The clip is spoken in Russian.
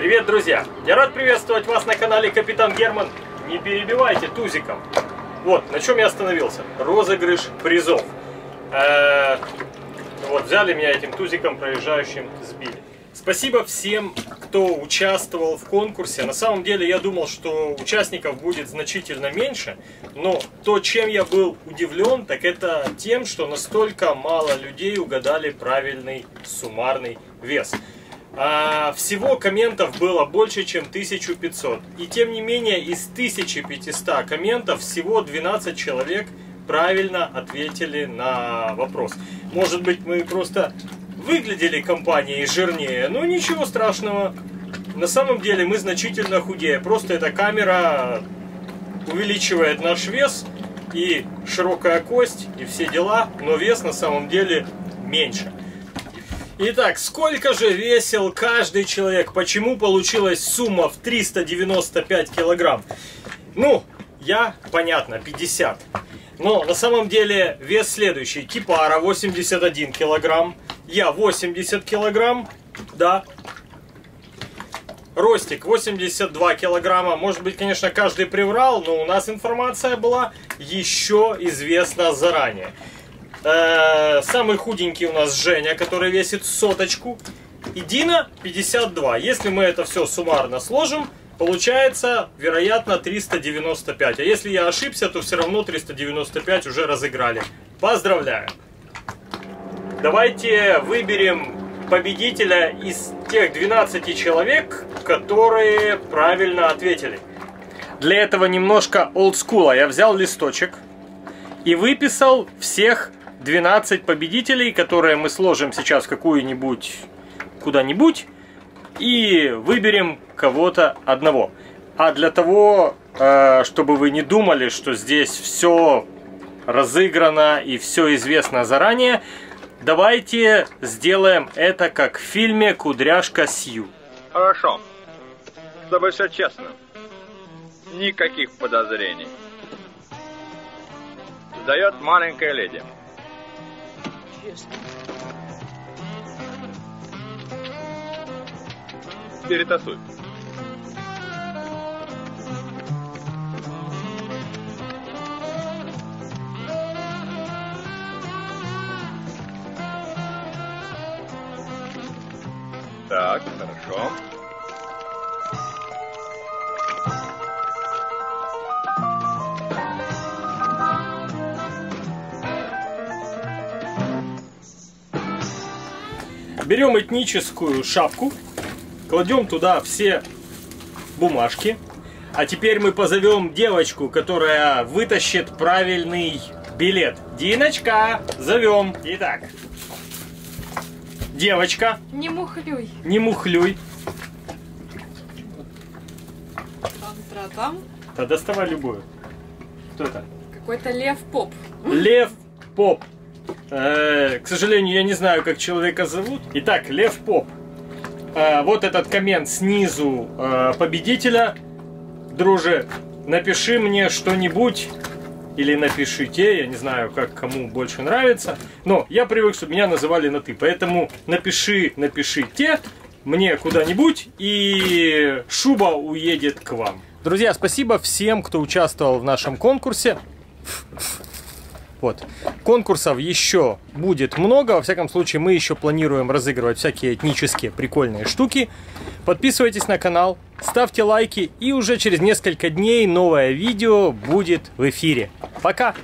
Привет, друзья! Я рад приветствовать вас на канале Капитан Герман. Не перебивайте тузиком. Вот, на чем я остановился. Розыгрыш призов. Вот, взяли меня этим тузиком проезжающим, сбили. Спасибо всем, кто участвовал в конкурсе. На самом деле я думал, что участников будет значительно меньше. Но то, чем я был удивлен, так это тем, что настолько мало людей угадали правильный суммарный вес. Всего комментов было больше, чем 1500. И тем не менее, из 1500 комментов всего 12 человек правильно ответили на вопрос. Может быть, мы просто выглядели компанией жирнее, но ничего страшного. На самом деле мы значительно худее. Просто эта камера увеличивает наш вес, и широкая кость, и все дела, но вес на самом деле меньше. Итак, сколько же весил каждый человек? Почему получилась сумма в 395 килограмм? Ну, я, понятно, 50. Но на самом деле вес следующий. Кипара 81 килограмм. Я 80 килограмм. Да. Ростик 82 килограмма. Может быть, конечно, каждый приврал, но у нас информация была еще известна заранее. Самый худенький у нас Женя, который весит соточку. И Дина 52. Если мы это все суммарно сложим, получается, вероятно, 395. А если я ошибся, то все равно 395 уже разыграли. Поздравляю! Давайте выберем победителя из тех 12 человек, которые правильно ответили. Для этого немножко олдскула. Я взял листочек и выписал всех 12 победителей, которые мы сложим сейчас какую-нибудь, куда-нибудь, и выберем кого-то одного. А для того, чтобы вы не думали, что здесь все разыграно и все известно заранее, давайте сделаем это как в фильме «Кудряшка Сью». Хорошо. Чтобы все честно. Никаких подозрений. Сдает маленькая леди. Перетасуй. Так, хорошо. Берем этническую шапку, кладем туда все бумажки. А теперь мы позовем девочку, которая вытащит правильный билет. Диночка, зовем. Итак, девочка. Не мухлюй. Не мухлюй. Да, доставай любую. Кто это? Какой-то Лев Поп. Лев Поп. К сожалению, я не знаю, как человека зовут. Итак, Лев Поп. Вот этот коммент снизу победителя. Друже, напиши мне что-нибудь. Или напишите, я не знаю, как кому больше нравится. Но я привык, чтобы меня называли на ты. Поэтому напиши, напишите мне куда-нибудь, и шуба уедет к вам. Друзья, спасибо всем, кто участвовал в нашем конкурсе. Вот. Конкурсов еще будет много. Во всяком случае, мы еще планируем разыгрывать всякие этнические прикольные штуки. Подписывайтесь на канал, ставьте лайки, и уже через несколько дней новое видео будет в эфире. Пока!